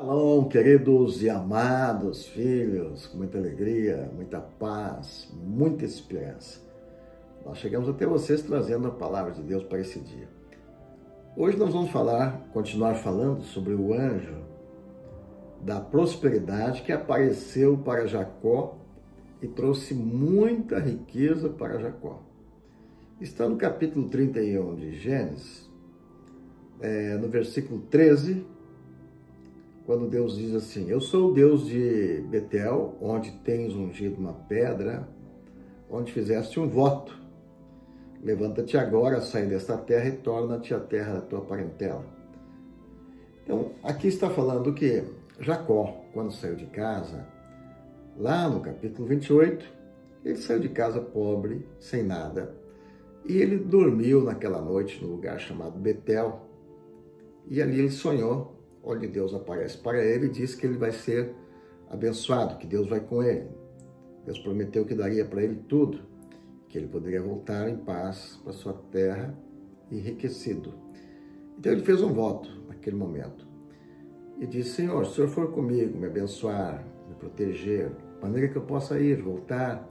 Shalom, queridos e amados filhos, com muita alegria, muita paz, muita esperança. Nós chegamos até vocês trazendo a palavra de Deus para esse dia. Hoje nós vamos continuar falando sobre o anjo da prosperidade que apareceu para Jacó e trouxe muita riqueza para Jacó. Está no capítulo 31 de Gênesis, no versículo 13, quando Deus diz assim: eu sou o Deus de Betel, onde tens ungido uma pedra, onde fizeste um voto. Levanta-te agora, sai desta terra e torna-te a terra da tua parentela. Então, aqui está falando que Jacó, quando saiu de casa, lá no capítulo 28, ele saiu de casa pobre, sem nada, e ele dormiu naquela noite no lugar chamado Betel, e ali ele sonhou, onde Deus aparece para ele e diz que ele vai ser abençoado, que Deus vai com ele. Deus prometeu que daria para ele tudo, que ele poderia voltar em paz para sua terra, enriquecido. Então ele fez um voto naquele momento e disse: Senhor, se o Senhor for comigo, me abençoar, me proteger, de maneira que eu possa ir, voltar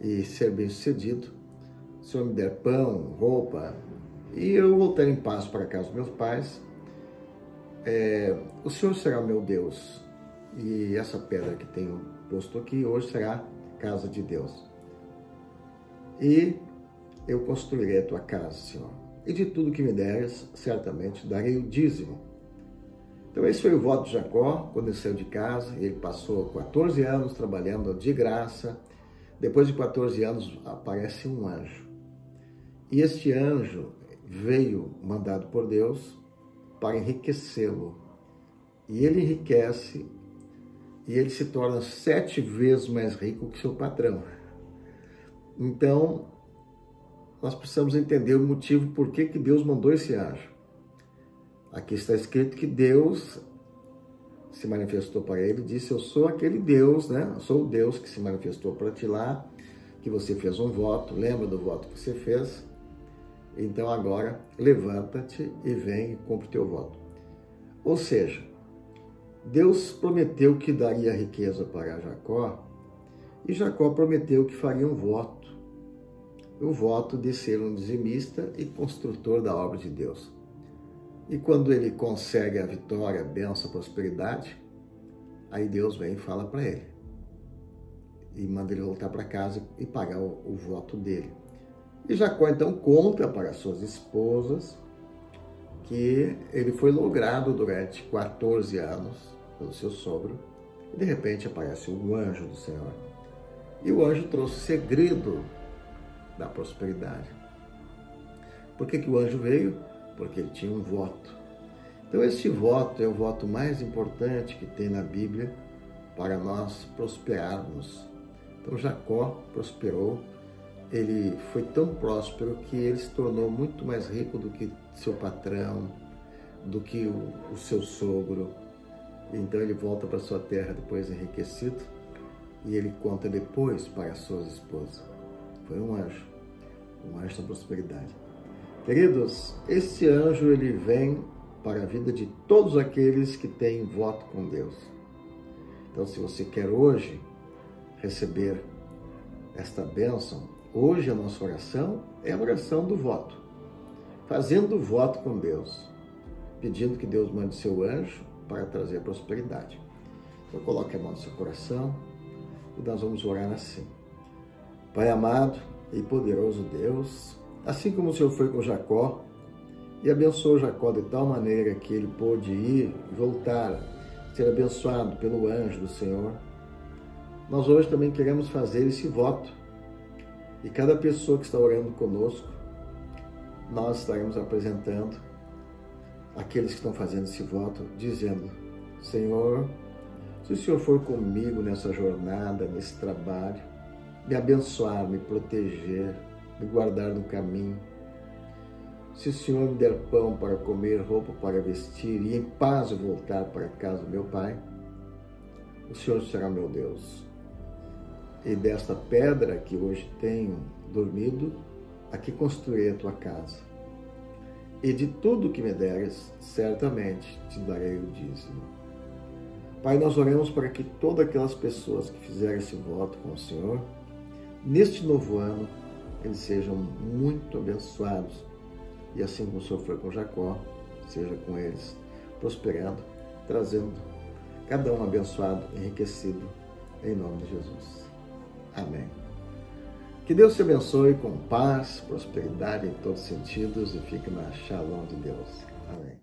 e ser bem-sucedido, se o Senhor me der pão, roupa, e eu voltar em paz para a casa dos meus pais, o Senhor será o meu Deus, e essa pedra que tenho posto aqui hoje será casa de Deus. E eu construirei a tua casa, Senhor, e de tudo que me deres, certamente darei o dízimo. Então esse foi o voto de Jacó, quando ele saiu de casa. Ele passou 14 anos trabalhando de graça. Depois de 14 anos aparece um anjo, e este anjo veio mandado por Deus para enriquecê-lo, e ele enriquece, e ele se torna 7 vezes mais rico que seu patrão. Então, nós precisamos entender o motivo por que Deus mandou esse anjo. Aqui está escrito que Deus se manifestou para ele e disse: eu sou aquele Deus, né? Eu sou o Deus que se manifestou para ti lá, que você fez um voto, lembra do voto que você fez? Então agora levanta-te e vem e cumpre o teu voto. Ou seja, Deus prometeu que daria riqueza para Jacó, e Jacó prometeu que faria um voto, o voto de ser um dizimista e construtor da obra de Deus. E quando ele consegue a vitória, a bênção, a prosperidade, aí Deus vem e fala para ele, e manda ele voltar para casa e pagar o voto dele. E Jacó então conta para suas esposas que ele foi logrado durante 14 anos pelo seu sogro, e de repente aparece um anjo do Senhor. E o anjo trouxe o segredo da prosperidade. Por que o anjo veio? Porque ele tinha um voto. Então este voto é o voto mais importante que tem na Bíblia para nós prosperarmos. Então Jacó prosperou. Ele foi tão próspero que ele se tornou muito mais rico do que seu patrão, do que o seu sogro. Então ele volta para sua terra depois enriquecido, e ele conta depois para suas esposas. Foi um anjo da prosperidade. Queridos, esse anjo ele vem para a vida de todos aqueles que têm voto com Deus. Então se você quer hoje receber esta bênção, hoje a nossa oração é a oração do voto, fazendo o voto com Deus, pedindo que Deus mande seu anjo para trazer prosperidade. Então coloque a mão no seu coração e nós vamos orar assim. Pai amado e poderoso Deus, assim como o Senhor foi com Jacó e abençoou Jacó de tal maneira que ele pôde ir, voltar, ser abençoado pelo anjo do Senhor, nós hoje também queremos fazer esse voto. E cada pessoa que está orando conosco, nós estaremos apresentando aqueles que estão fazendo esse voto, dizendo: Senhor, se o Senhor for comigo nessa jornada, nesse trabalho, me abençoar, me proteger, me guardar no caminho, se o Senhor me der pão para comer, roupa para vestir, e em paz eu voltar para a casa do meu pai, o Senhor será meu Deus. E desta pedra que hoje tenho dormido, aqui construirei a tua casa. E de tudo que me deres, certamente te darei o dízimo. Pai, nós oramos para que todas aquelas pessoas que fizeram esse voto com o Senhor, neste novo ano, eles sejam muito abençoados. E assim como o Senhor foi com Jacó, seja com eles prosperando, trazendo cada um abençoado, enriquecido, em nome de Jesus. Amém. Que Deus te abençoe com paz, prosperidade em todos os sentidos e fique na Shalom de Deus. Amém.